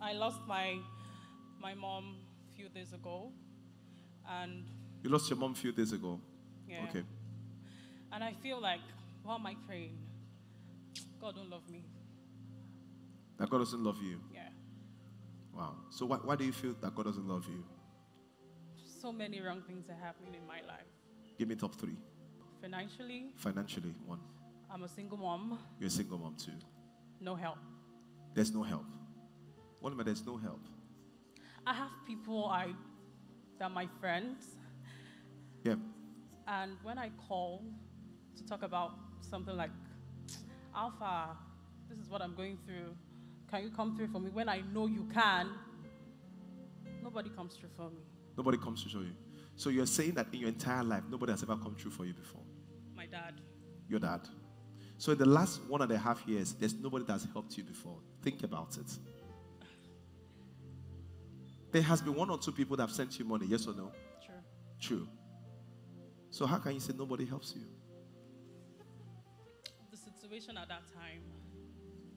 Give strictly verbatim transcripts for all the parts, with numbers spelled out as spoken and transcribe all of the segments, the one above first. I lost my my mom a few days ago, and you lost your mom a few days ago. Yeah. Okay. And I feel like, why am I praying? God don't love me. That God doesn't love you. Yeah. Wow. So why why do you feel that God doesn't love you? So many wrong things are happening in my life. Give me top three. Financially. Financially, one. I'm a single mom. You're a single mom too. No help. There's no help. What am I? There's no help. I have people I that are my friends. Yeah. And when I call to talk about something like, Alpha, this is what I'm going through. Can you come through for me? When I know you can, nobody comes through for me. Nobody comes through for you. So you're saying that in your entire life, nobody has ever come through for you before? My dad. Your dad. So in the last one and a half years, there's nobody that's helped you before. Think about it. There has been one or two people that have sent you money, yes or no? True. True. So how can you say nobody helps you? The situation at that time.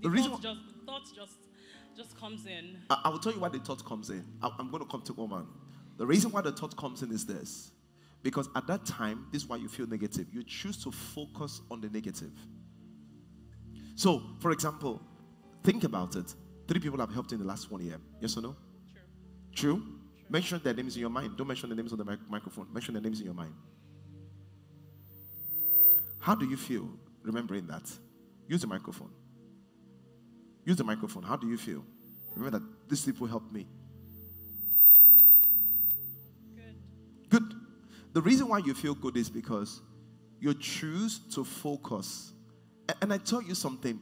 The, the reason thought just, the thought just, just comes in. I, I will tell you why the thought comes in. I, I'm going to come to woman. The reason why the thought comes in is this. Because at that time, this is why you feel negative. You choose to focus on the negative. So, for example, think about it. Three people have helped in the last one year. Yes or no? True. True? True. Mention their names in your mind. Don't mention the names on the mic microphone. Mention their names in your mind. How do you feel remembering that? Use the microphone. Use the microphone. How do you feel? Remember that these people helped me. Good. Good. The reason why you feel good is because you choose to focus. And I tell you something.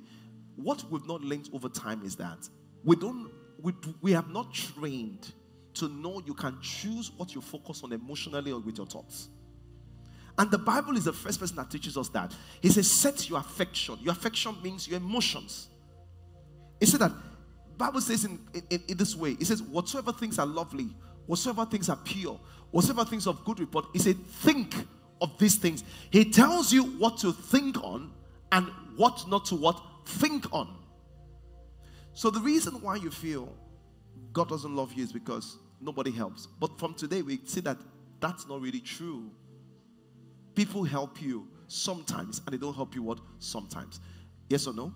What we've not learned over time is that we don't, we, we have not trained to know you can choose what you focus on emotionally or with your thoughts. And the Bible is the first person that teaches us that. He says, set your affection. Your affection means your emotions. He said that, Bible says in, in, in this way, it says, whatsoever things are lovely, whatsoever things are pure, whatsoever things of good report, he said, think of these things. He tells you what to think on and what not to what think on. So the reason why you feel God doesn't love you is because nobody helps. But from today, we see that that's not really true. People help you sometimes, and they don't help you what? Sometimes. Yes or no?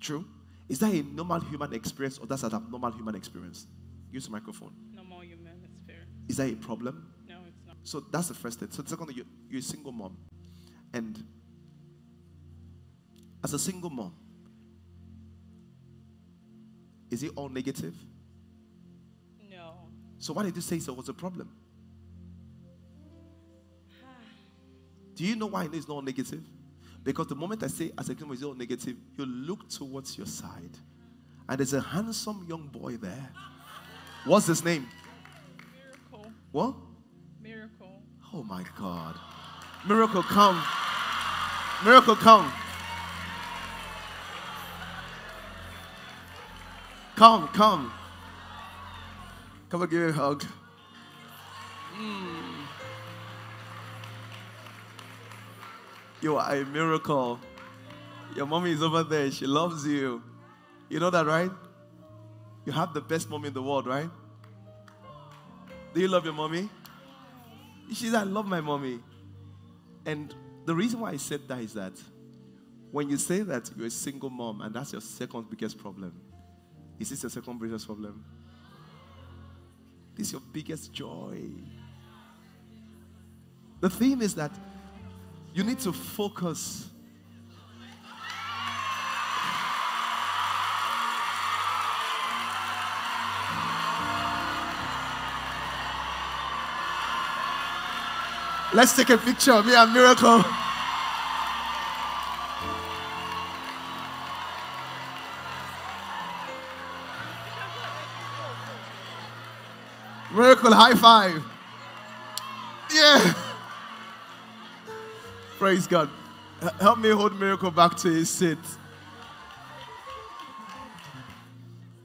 True. True? Is that a normal human experience, or that's an abnormal human experience? Use the microphone. Normal human experience. Is that a problem? No, it's not. So that's the first thing. So the second thing, you're, you're a single mom. And as a single mom, is it all negative? No. So why did you say so was a problem? Do you know why it is not negative? Because the moment I say, as a kingdom is all negative, you look towards your side. And there's a handsome young boy there. What's his name? Miracle. What? Miracle. Oh my God. Miracle, come. Miracle, come. Come, come. Come and give him a hug. Mm. You are a miracle. Your mommy is over there. She loves you. You know that, right? You have the best mommy in the world, right? Do you love your mommy? She said, I love my mommy. And the reason why I said that is that when you say that you're a single mom and that's your second biggest problem, is this your second biggest problem? This is your biggest joy. The theme is that you need to focus. Let's take a picture of me and Miracle. Miracle, high five. Yeah. Praise God. Help me hold Miracle back to his seat.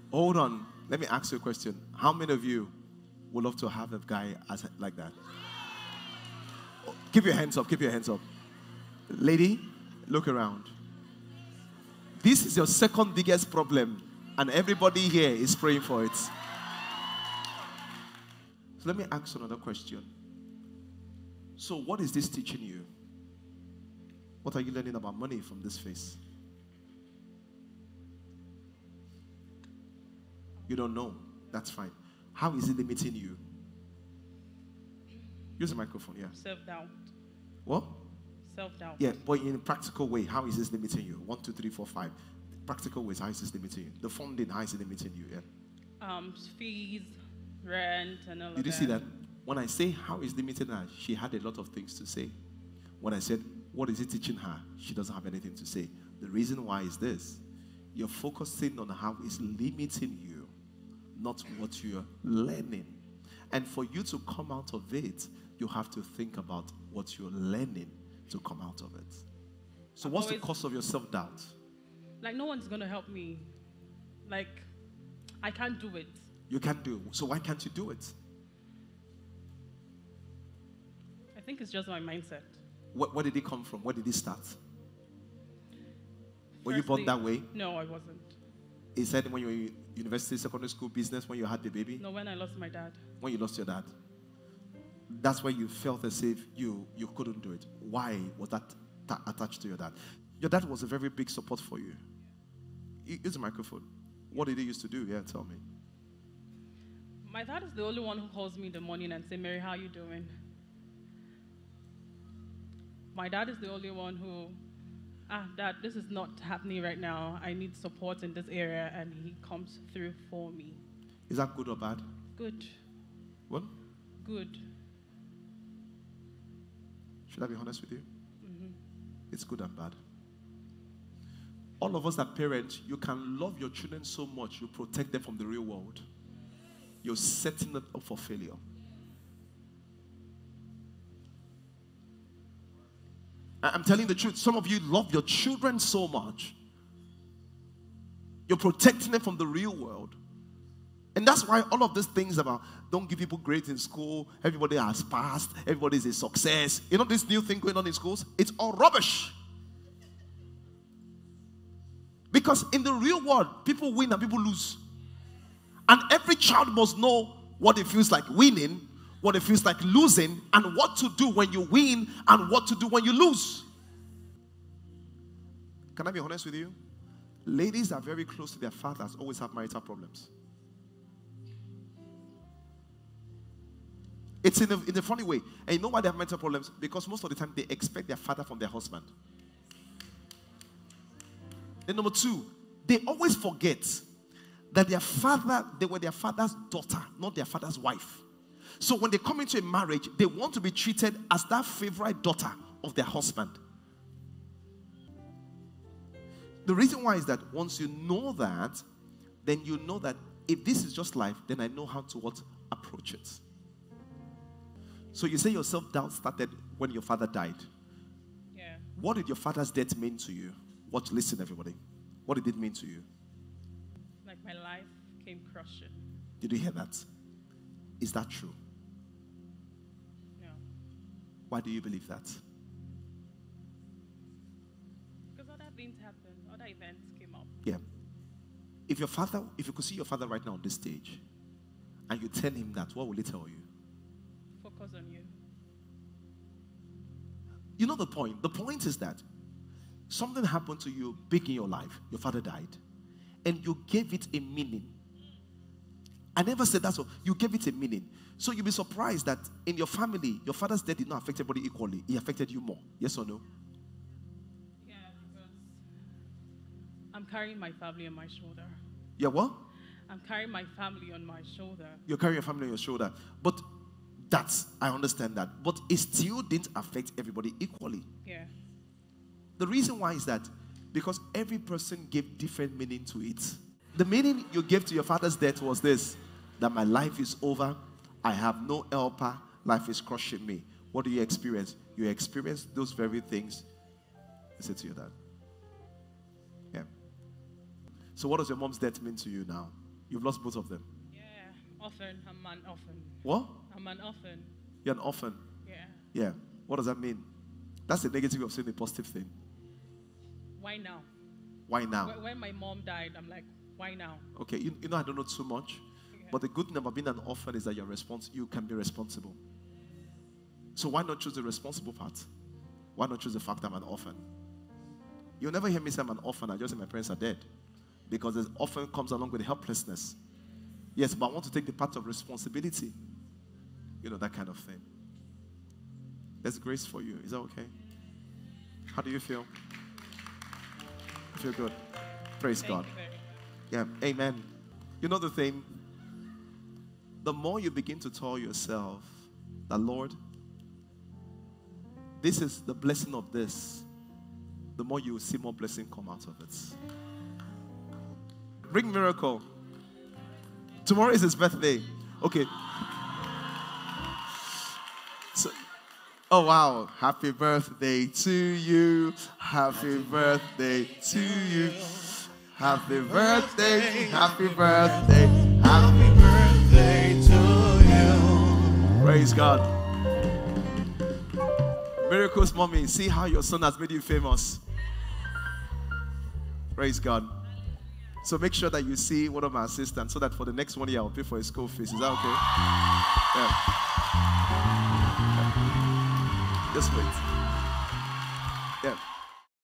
Hold on. Let me ask you a question. How many of you would love to have a guy as, like that? Oh, keep your hands up. Keep your hands up. Lady, look around. This is your second biggest problem. And everybody here is praying for it. So let me ask another question. So what is this teaching you? What are you learning about money from this phase? You don't know. That's fine. How is it limiting you? Use the microphone, yeah. Self-doubt. What? Self-doubt. Yeah, but in a practical way, how is this limiting you? One, two, three, four, five. Practical ways, how is this limiting you? The funding, how is it limiting you? Yeah. Um, fees, rent, and all of that. Did you see that? When I say how is limiting her, she had a lot of things to say. When I said, what is it teaching her? She doesn't have anything to say. The reason why is this. You're focusing on how it's limiting you, not what you're learning. And for you to come out of it, you have to think about what you're learning to come out of it. So what's the cause of your self-doubt? Like, no one's going to help me. Like, I can't do it. You can't do it. So why can't you do it? I think it's just my mindset. Where, where did it come from? Where did it start? Were Firstly, you born that way? No, I wasn't. Is that when you were in university, secondary school, business, when you had the baby? No, when I lost my dad. When you lost your dad. That's why you felt as if you, you couldn't do it. Why was that ta- attached to your dad? Your dad was a very big support for you. Use the microphone. What did he used to do? Yeah, tell me. My dad is the only one who calls me in the morning and says, Mary, how are you doing? My dad is the only one who, ah, Dad, this is not happening right now. I need support in this area, and he comes through for me. Is that good or bad? Good. What? Good. Should I be honest with you? Mm-hmm. It's good and bad. All of us that parents, you can love your children so much, you protect them from the real world. You're setting them up for failure. I'm telling the truth. Some of you love your children so much. You're protecting them from the real world. And that's why all of these things about don't give people grades in school, everybody has passed, everybody's a success. You know this new thing going on in schools? It's all rubbish. Because in the real world, people win and people lose. And every child must know what it feels like winning, what it feels like losing, and what to do when you win and what to do when you lose. Can I be honest with you? Ladies that are very close to their fathers always have marital problems. It's in a, in a funny way. And you know why they have marital problems? Because most of the time they expect their father from their husband. Then number two, they always forget that their father, they were their father's daughter, not their father's wife. So when they come into a marriage, they want to be treated as that favorite daughter of their husband. The reason why is that once you know that, then you know that if this is just life, then I know how to what approach it. So you say your self-doubt started when your father died. Yeah. What did your father's death mean to you? Watch, listen, everybody. What did it mean to you? Like my life came crushing. Did you hear that? Is that true? No. Why do you believe that? Because other things happened, other events came up. Yeah. If your father, if you could see your father right now on this stage, and you tell him that, what will he tell you? Focus on you. You know the point. The point is that something happened to you big in your life. Your father died, and you gave it a meaning. I never said that, so you gave it a meaning. So you'll be surprised that in your family, your father's death did not affect everybody equally. It affected you more. Yes or no? Yeah, because I'm carrying my family on my shoulder. Yeah, what? I'm carrying my family on my shoulder. You're carrying your family on your shoulder. But that's, I understand that. But it still didn't affect everybody equally. Yeah. The reason why is that because every person gave different meaning to it. The meaning you gave to your father's death was this, that my life is over, I have no helper, life is crushing me. What do you experience? You experience those very things. I said to your dad. Yeah. So what does your mom's death mean to you now? You've lost both of them. Yeah, often. I'm an orphan. What? I'm an orphan. You're an orphan? Yeah. Yeah. What does that mean? That's the negative of saying the positive thing. Why now? Why now? When my mom died, I'm like, Why now? Okay, you, you know I don't know too much, okay. But the good thing about being an orphan is that you're respons- you can be responsible. So why not choose the responsible part? Why not choose the fact that I'm an orphan? You'll never hear me say I'm an orphan. I just say my parents are dead. Because it often comes along with helplessness. Yes, but I want to take the part of responsibility. You know, that kind of thing. There's grace for you. Is that okay? How do you feel? I feel good. Praise Thank God. Yeah, amen. You know the thing? The more you begin to tell yourself that, Lord, this is the blessing of this, the more you will see more blessing come out of it. Bring miracle. Tomorrow is his birthday. Okay. So, oh, wow. Happy birthday to you. Happy birthday to you. Happy birthday. Happy birthday. Happy birthday to you. Praise God. Miracles, mommy. See how your son has made you famous. Praise God. So make sure that you see one of my assistants so that for the next one year I'll pay for his school fees. Is that okay? Yeah. Yeah. Just wait.